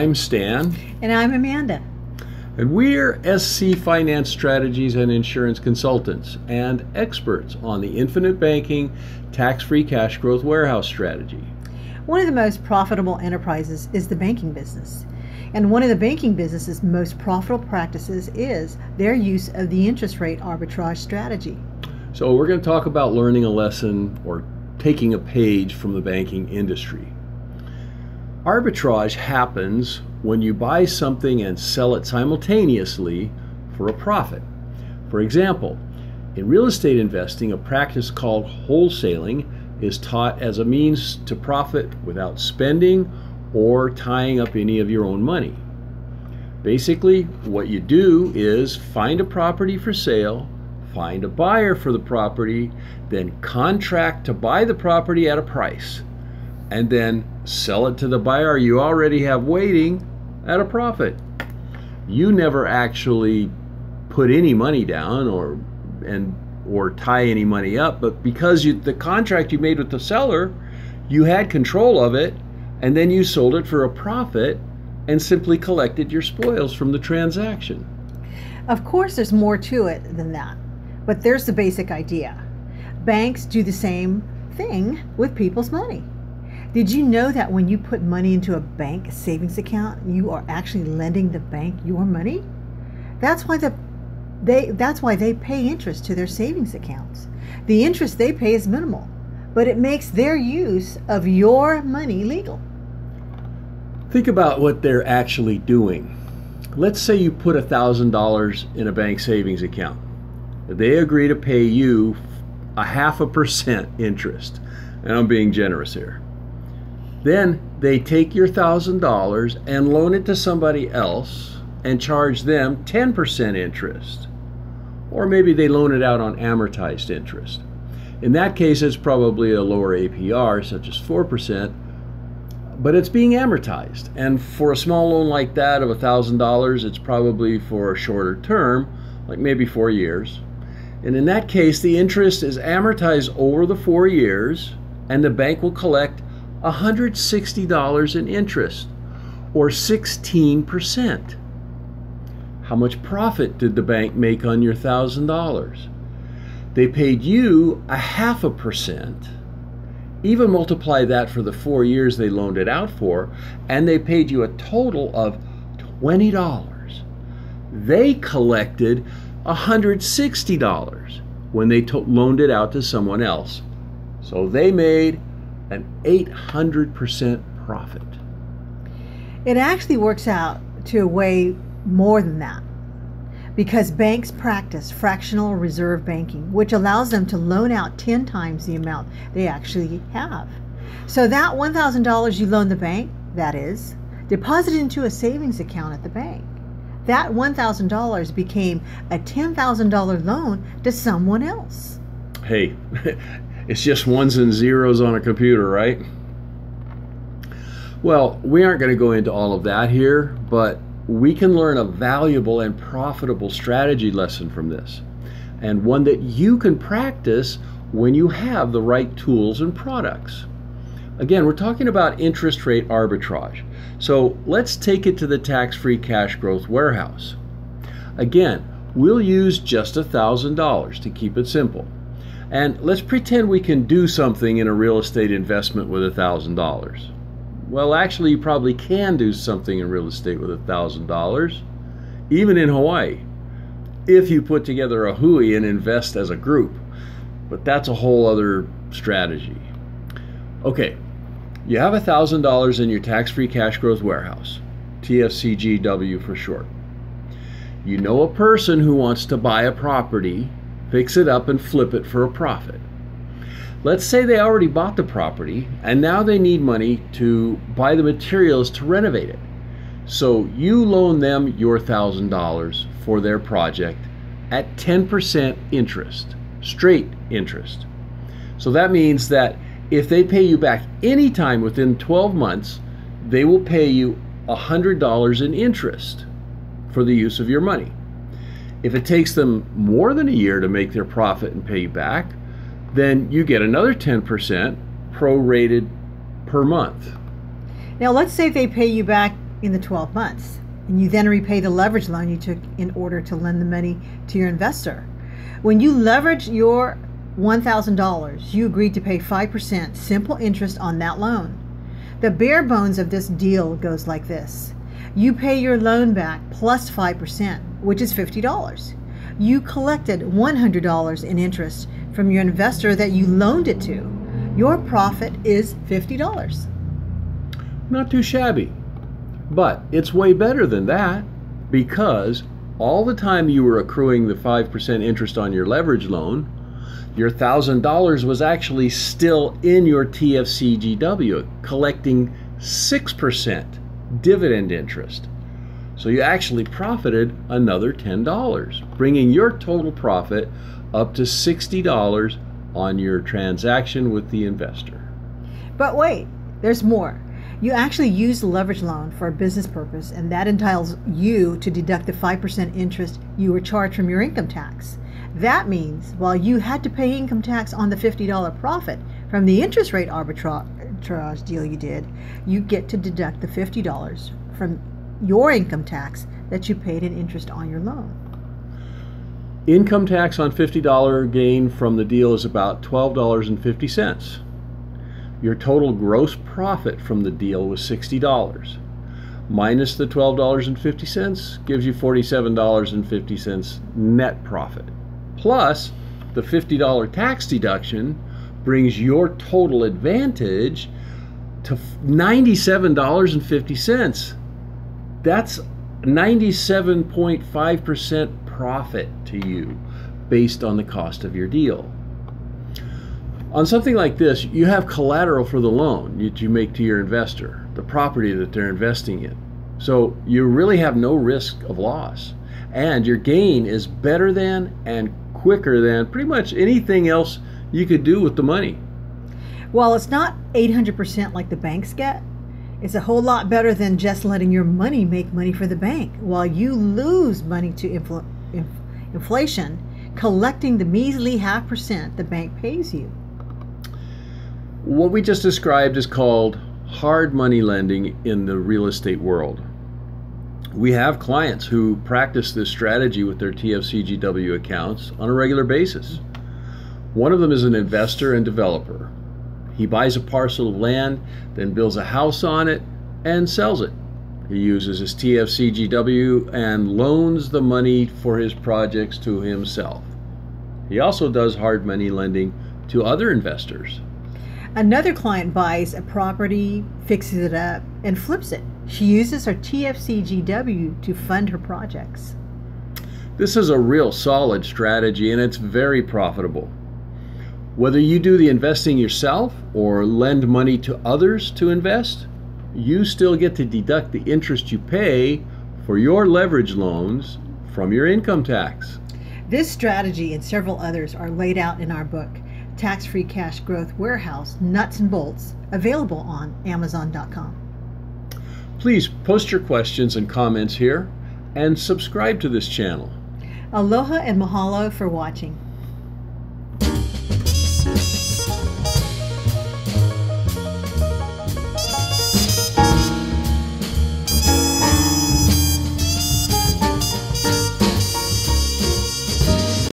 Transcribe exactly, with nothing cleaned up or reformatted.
I'm Stan. And I'm Amanda. And we're S C Finance Strategies and Insurance Consultants and experts on the Infinite Banking Tax-Free Cash Growth Warehouse strategy. One of the most profitable enterprises is the banking business. And one of the banking business's most profitable practices is their use of the interest rate arbitrage strategy. So we're going to talk about learning a lesson or taking a page from the banking industry. Arbitrage happens when you buy something and sell it simultaneously for a profit. For example, in real estate investing, a practice called wholesaling is taught as a means to profit without spending or tying up any of your own money. Basically, what you do is find a property for sale, find a buyer for the property, then contract to buy the property at a price, and then sell it to the buyer you already have waiting at a profit. You never actually put any money down or and or tie any money up, but because you, the contract you made with the seller, you had control of it, and then you sold it for a profit and simply collected your spoils from the transaction. Of course, there's more to it than that, but there's the basic idea. Banks do the same thing with people's money. Did you know that when you put money into a bank savings account, you are actually lending the bank your money? That's why the they that's why they pay interest to their savings accounts. The interest they pay is minimal, but it makes their use of your money legal. Think about what they're actually doing. Let's say you put one thousand dollars in a bank savings account. They agree to pay you a half a percent interest, and I'm being generous here. Then they take your one thousand dollars and loan it to somebody else and charge them ten percent interest. Or maybe they loan it out on amortized interest. In that case, it's probably a lower A P R, such as four percent, but it's being amortized. And for a small loan like that of one thousand dollars, it's probably for a shorter term, like maybe four years. And in that case, the interest is amortized over the four years, and the bank will collect one hundred sixty dollars in interest, or sixteen percent. How much profit did the bank make on your one thousand dollars? They paid you a half a percent, even multiply that for the four years they loaned it out for, and they paid you a total of twenty dollars. They collected one hundred sixty dollars when they loaned it out to someone else. So they made an eight hundred percent profit. It actually works out to way more than that, because banks practice fractional reserve banking, which allows them to loan out ten times the amount they actually have. So that one thousand dollars you loan the bank, that is, deposited into a savings account at the bank, that one thousand dollars became a ten thousand dollar loan to someone else. Hey, it's just ones and zeros on a computer, right? Well, we aren't going to go into all of that here, but we can learn a valuable and profitable strategy lesson from this, and one that you can practice when you have the right tools and products. Again, we're talking about interest rate arbitrage. So let's take it to the tax-free cash growth warehouse. Again, we'll use just one thousand dollars to keep it simple. And let's pretend we can do something in a real estate investment with one thousand dollars. Well, actually, you probably can do something in real estate with one thousand dollars, even in Hawaii, if you put together a hui and invest as a group. But that's a whole other strategy. Okay, you have one thousand dollars in your tax-free cash growth warehouse, T F C G W for short. You know a person who wants to buy a property, fix it up, and flip it for a profit. Let's say they already bought the property and now they need money to buy the materials to renovate it. So you loan them your one thousand dollars for their project at ten percent interest, straight interest. So that means that if they pay you back any time within twelve months, they will pay you one hundred dollars in interest for the use of your money. If it takes them more than a year to make their profit and pay you back, then you get another ten percent prorated per month. Now let's say they pay you back in the twelve months. And you then repay the leverage loan you took in order to lend the money to your investor. When you leverage your one thousand dollars, you agreed to pay five percent simple interest on that loan. The bare bones of this deal goes like this. You pay your loan back plus five percent, which is fifty dollars. You collected one hundred dollars in interest from your investor that you loaned it to. Your profit is fifty dollars. Not too shabby, but it's way better than that, because all the time you were accruing the five percent interest on your leverage loan, your one thousand dollars was actually still in your T F C G W, collecting six percent dividend interest. So you actually profited another ten dollars, bringing your total profit up to sixty dollars on your transaction with the investor. But wait, there's more. You actually use the leverage loan for a business purpose, and that entitles you to deduct the five percent interest you were charged from your income tax. That means while you had to pay income tax on the fifty dollar profit from the interest rate arbitrage deal you did, you get to deduct the fifty dollars from your income tax that you paid in interest on your loan. Income tax on fifty dollar gain from the deal is about twelve dollars and fifty cents. Your total gross profit from the deal was sixty dollars. Minus the twelve dollars and fifty cents gives you forty-seven dollars and fifty cents net profit. Plus, the fifty dollar tax deduction brings your total advantage to ninety-seven dollars and fifty cents. That's ninety-seven point five percent profit to you based on the cost of your deal. On something like this, you have collateral for the loan that you make to your investor, the property that they're investing in. So you really have no risk of loss. And your gain is better than and quicker than pretty much anything else you could do with the money. While it's not eight hundred percent like the banks get, it's a whole lot better than just letting your money make money for the bank while you lose money to infl inf inflation, collecting the measly half percent the bank pays you. What we just described is called hard money lending in the real estate world. We have clients who practice this strategy with their T F C G W accounts on a regular basis. One of them is an investor and developer. He buys a parcel of land, then builds a house on it and sells it. He uses his T F C G W and loans the money for his projects to himself. He also does hard money lending to other investors. Another client buys a property, fixes it up, and flips it. She uses her T F C G W to fund her projects. This is a real solid strategy, and it's very profitable. Whether you do the investing yourself or lend money to others to invest, you still get to deduct the interest you pay for your leverage loans from your income tax. This strategy and several others are laid out in our book, Tax-Free Cash Growth Warehouse, Nuts and Bolts, available on Amazon dot com. Please post your questions and comments here and subscribe to this channel. Aloha and mahalo for watching.